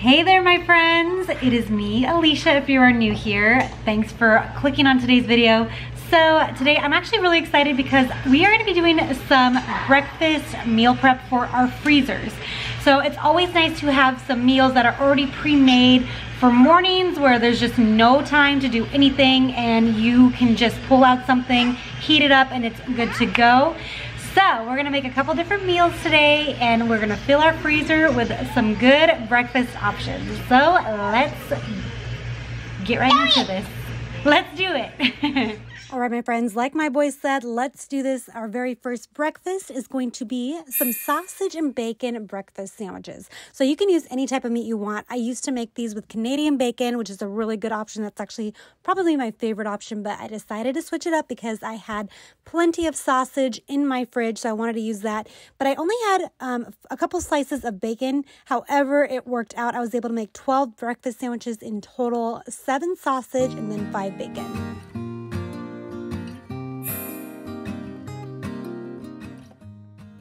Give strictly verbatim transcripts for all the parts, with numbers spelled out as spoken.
Hey there, my friends. It is me, Alicia, if you are new here. Thanks for clicking on today's video. So today I'm actually really excited because we are gonna be doing some breakfast meal prep for our freezers. So it's always nice to have some meals that are already pre-made for mornings where there's just no time to do anything and you can just pull out something, heat it up, and it's good to go. So we're gonna make a couple different meals today and we're gonna fill our freezer with some good breakfast options. So let's get right into this. Let's do it. All right, my friends, like my boy said, let's do this. Our very first breakfast is going to be some sausage and bacon breakfast sandwiches. So you can use any type of meat you want. I used to make these with Canadian bacon, which is a really good option. That's actually probably my favorite option, but I decided to switch it up because I had plenty of sausage in my fridge, so I wanted to use that. But I only had um, a couple slices of bacon. However, it worked out. I was able to make twelve breakfast sandwiches in total, seven sausage and then five bacon.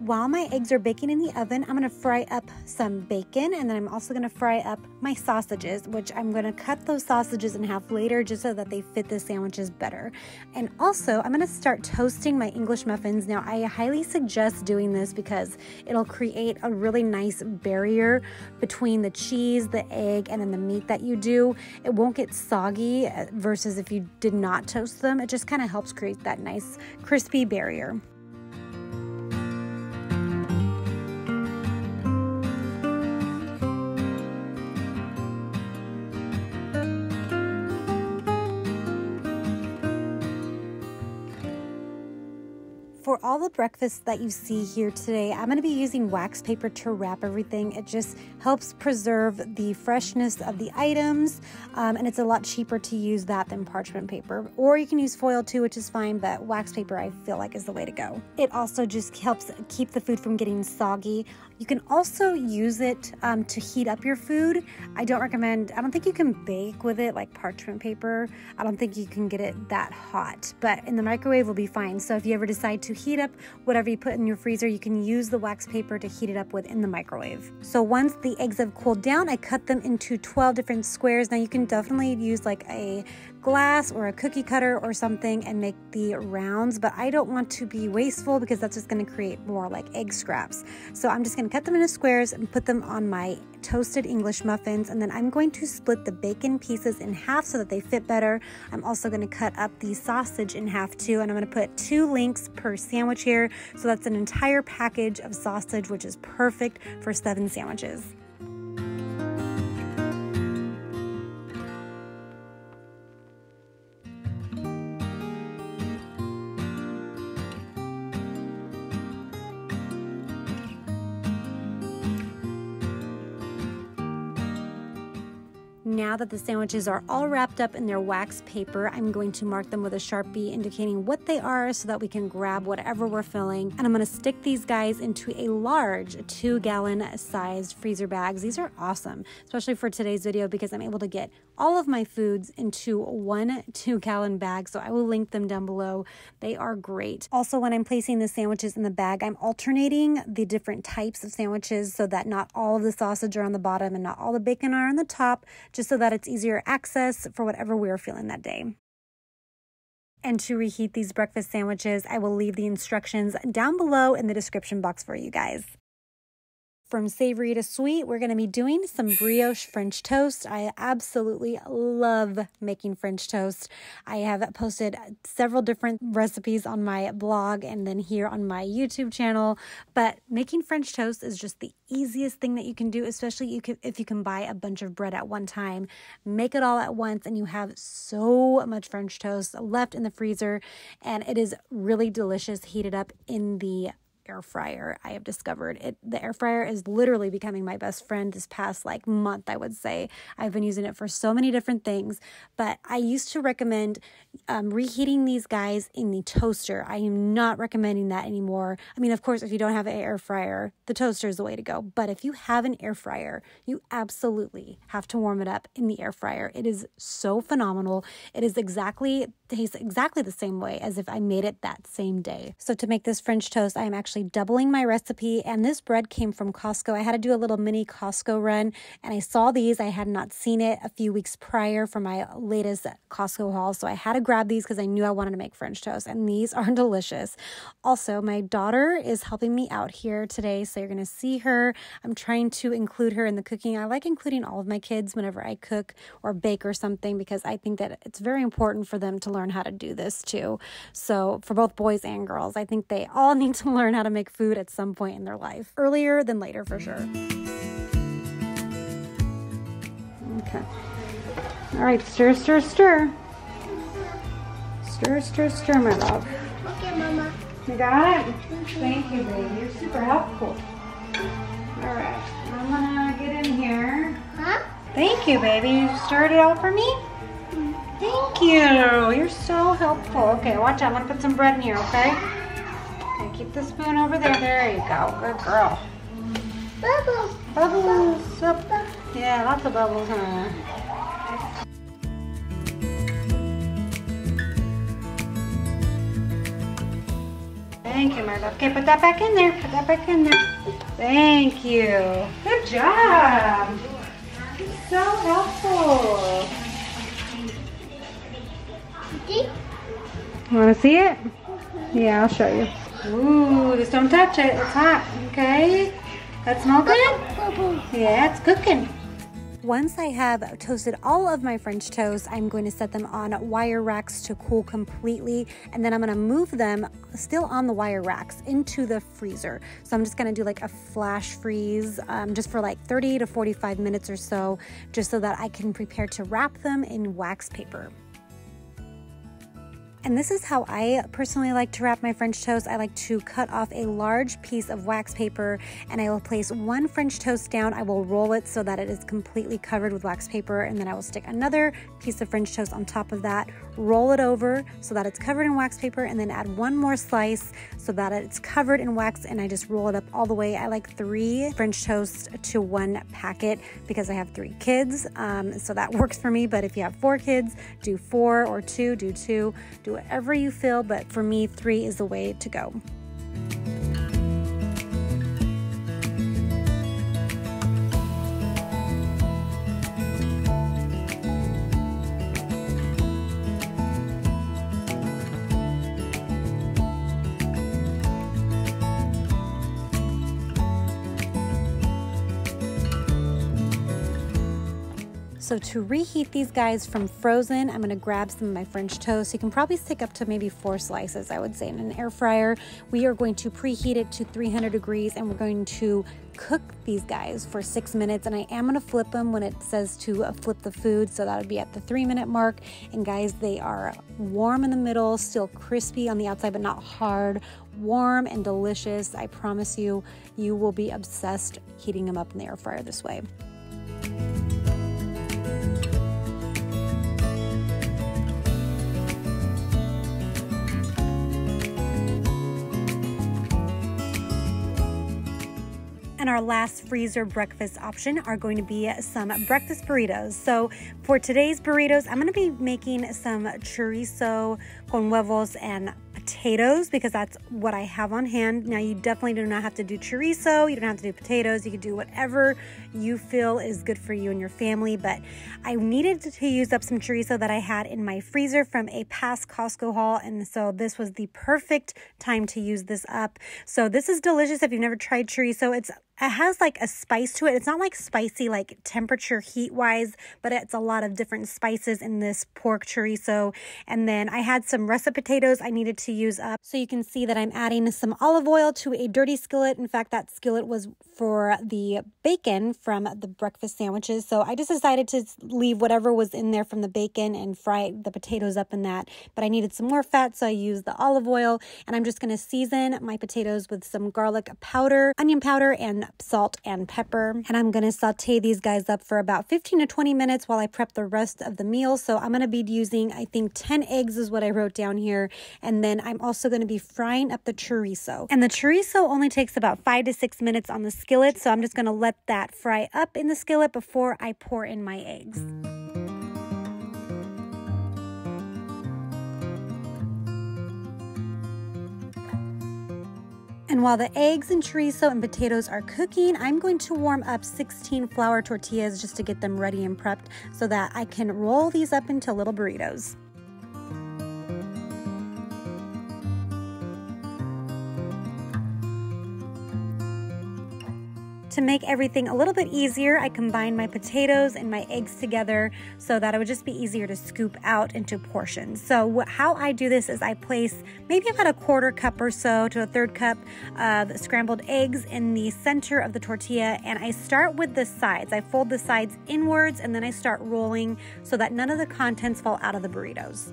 While my eggs are baking in the oven, I'm gonna fry up some bacon, and then I'm also gonna fry up my sausages, which I'm gonna cut those sausages in half later just so that they fit the sandwiches better. And also, I'm gonna start toasting my English muffins. Now, I highly suggest doing this because it'll create a really nice barrier between the cheese, the egg, and then the meat that you do. It won't get soggy versus if you did not toast them. It just kind of helps create that nice crispy barrier. For all the breakfasts that you see here today, I'm gonna be using wax paper to wrap everything. It just helps preserve the freshness of the items, um, and it's a lot cheaper to use that than parchment paper. Or you can use foil too, which is fine, but wax paper I feel like is the way to go. It also just helps keep the food from getting soggy. You can also use it um, to heat up your food. I don't recommend, I don't think you can bake with it like parchment paper. I don't think you can get it that hot, but in the microwave will be fine. So if you ever decide to heat up whatever you put in your freezer, you can use the wax paper to heat it up with in the microwave. So once the eggs have cooled down, I cut them into twelve different squares. Now you can definitely use like a glass or a cookie cutter or something and make the rounds, but I don't want to be wasteful because that's just gonna create more like egg scraps. So I'm just gonna cut them into squares and put them on my toasted English muffins, and then I'm going to split the bacon pieces in half so that they fit better. I'm also going to cut up the sausage in half too, and I'm going to put two links per sandwich here, so that's an entire package of sausage, which is perfect for seven sandwiches. Now that the sandwiches are all wrapped up in their wax paper, I'm going to mark them with a Sharpie indicating what they are so that we can grab whatever we're filling. And I'm gonna stick these guys into a large two gallon sized freezer bags. These are awesome, especially for today's video because I'm able to get all of my foods into one two gallon bag. So I will link them down below. They are great. Also, when I'm placing the sandwiches in the bag, I'm alternating the different types of sandwiches so that not all of the sausage are on the bottom and not all the bacon are on the top, just so that it's easier access for whatever we are feeling that day. And to reheat these breakfast sandwiches, I will leave the instructions down below in the description box for you guys. From savory to sweet, we're gonna be doing some brioche French toast. I absolutely love making French toast. I have posted several different recipes on my blog and then here on my YouTube channel, but making French toast is just the easiest thing that you can do, especially you can, if you can buy a bunch of bread at one time, make it all at once, and you have so much French toast left in the freezer, and it is really delicious heated up in the air fryer. I have discovered it. The air fryer is literally becoming my best friend this past like month, I would say. I've been using it for so many different things, but I used to recommend um, reheating these guys in the toaster. I am not recommending that anymore. I mean, of course, if you don't have an air fryer, the toaster is the way to go. But if you have an air fryer, you absolutely have to warm it up in the air fryer. It is so phenomenal. It is exactly, tastes exactly the same way as if I made it that same day. So to make this French toast, I am actually actually doubling my recipe, and this bread came from Costco. I had to do a little mini Costco run, and I saw these. I had not seen it a few weeks prior for my latest Costco haul, so I had to grab these because I knew I wanted to make French toast, and these are delicious. Also, my daughter is helping me out here today, so you're going to see her. I'm trying to include her in the cooking. I like including all of my kids whenever I cook or bake or something because I think that it's very important for them to learn how to do this too. So for both boys and girls, I think they all need to learn how to make food at some point in their life, earlier than later for sure. Okay. All right, stir, stir, stir. Stir, stir, stir, my love. Okay, Mama. You got it? Thank you, baby. You're super helpful. All right, I'm gonna get in here. Huh? Thank you, baby. You stirred it all for me? Thank you. You're so helpful. Okay, watch out. I'm gonna put some bread in here, okay? Okay, keep the spoon over there. There you go. Good girl. Bubbles. Bubbles. Up. Yeah, lots of bubbles, huh? Thank you, my love. Okay, put that back in there. Put that back in there. Thank you. Good job. You're so helpful. Want to see it? Yeah, I'll show you. Ooh, just don't touch it. It's hot. Okay. That smells good? Yeah, it's cooking. Once I have toasted all of my French toast, I'm going to set them on wire racks to cool completely, and then I'm going to move them still on the wire racks into the freezer. So I'm just going to do like a flash freeze um, just for like thirty to forty-five minutes or so, just so that I can prepare to wrap them in wax paper. And this is how I personally like to wrap my French toast. I like to cut off a large piece of wax paper and I will place one French toast down. I will roll it so that it is completely covered with wax paper, and then I will stick another piece of French toast on top of that, roll it over so that it's covered in wax paper, and then add one more slice so that it's covered in wax, and I just roll it up all the way. I like three French toasts to one packet because I have three kids, um, so that works for me. But if you have four kids, do four, or two, do two, do whatever you feel, but for me, three is the way to go. So to reheat these guys from frozen, I'm gonna grab some of my French toast. You can probably stick up to maybe four slices, I would say, in an air fryer. We are going to preheat it to three hundred degrees, and we're going to cook these guys for six minutes. And I am gonna flip them when it says to flip the food, so that would be at the three minute mark. And guys, they are warm in the middle, still crispy on the outside, but not hard. Warm and delicious. I promise you, you will be obsessed heating them up in the air fryer this way. And our last freezer breakfast option are going to be some breakfast burritos. So for today's burritos, I'm gonna be making some chorizo con huevos and potatoes because that's what I have on hand. Now, you definitely do not have to do chorizo. You don't have to do potatoes. You can do whatever you feel is good for you and your family. But I needed to use up some chorizo that I had in my freezer from a past Costco haul. And so this was the perfect time to use this up. So this is delicious. If you've never tried chorizo, it's It has like a spice to it. It's not like spicy, like temperature heat wise, but it's a lot of different spices in this pork chorizo. And then I had some russet potatoes I needed to use up. So you can see that I'm adding some olive oil to a dirty skillet. In fact, that skillet was for the bacon from the breakfast sandwiches. So I just decided to leave whatever was in there from the bacon and fry the potatoes up in that. But I needed some more fat, so I used the olive oil. And I'm just going to season my potatoes with some garlic powder, onion powder, and salt and pepper, and I'm gonna saute these guys up for about fifteen to twenty minutes while I prep the rest of the meal. So I'm gonna be using, I think, ten eggs is what I wrote down here, and then I'm also gonna be frying up the chorizo. And the chorizo only takes about five to six minutes on the skillet, so I'm just gonna let that fry up in the skillet before I pour in my eggs. And while the eggs and chorizo and potatoes are cooking, I'm going to warm up sixteen flour tortillas just to get them ready and prepped so that I can roll these up into little burritos. To make everything a little bit easier, I combined my potatoes and my eggs together so that it would just be easier to scoop out into portions. So how I do this is I place maybe about a quarter cup or so to a third cup of scrambled eggs in the center of the tortilla, and I start with the sides. I fold the sides inwards and then I start rolling so that none of the contents fall out of the burritos.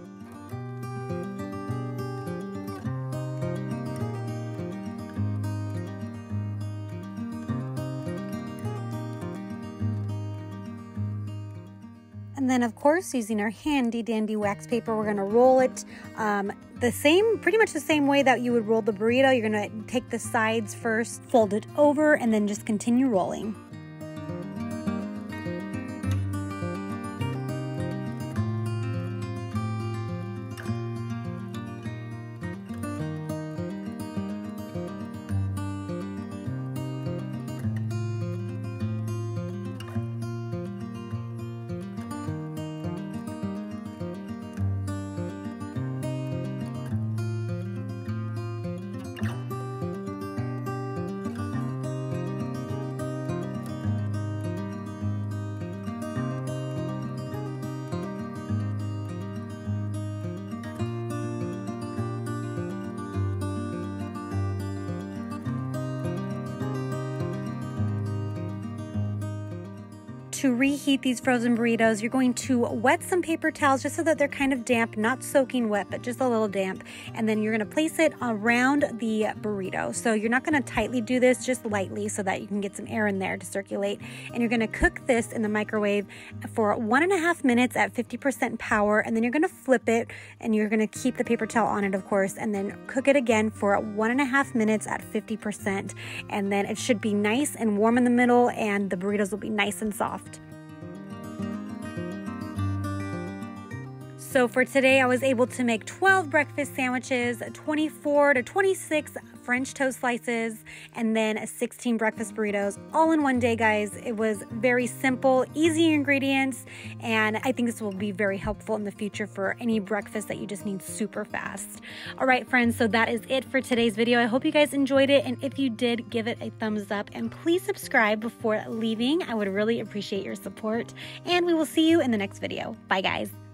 And then of course, using our handy dandy wax paper, we're gonna roll it um, the same, pretty much the same way that you would roll the burrito. You're gonna take the sides first, fold it over, and then just continue rolling. To reheat these frozen burritos, you're going to wet some paper towels just so that they're kind of damp, not soaking wet, but just a little damp. And then you're gonna place it around the burrito. So you're not gonna tightly do this, just lightly so that you can get some air in there to circulate. And you're gonna cook this in the microwave for one and a half minutes at fifty percent power. And then you're gonna flip it and you're gonna keep the paper towel on it, of course, and then cook it again for one and a half minutes at fifty percent. And then it should be nice and warm in the middle and the burritos will be nice and soft. So for today, I was able to make twelve breakfast sandwiches, twenty-four to twenty-six French toast slices, and then sixteen breakfast burritos all in one day, guys. It was very simple, easy ingredients, and I think this will be very helpful in the future for any breakfast that you just need super fast. All right, friends, so that is it for today's video. I hope you guys enjoyed it, and if you did, give it a thumbs up, and please subscribe before leaving. I would really appreciate your support, and we will see you in the next video. Bye, guys.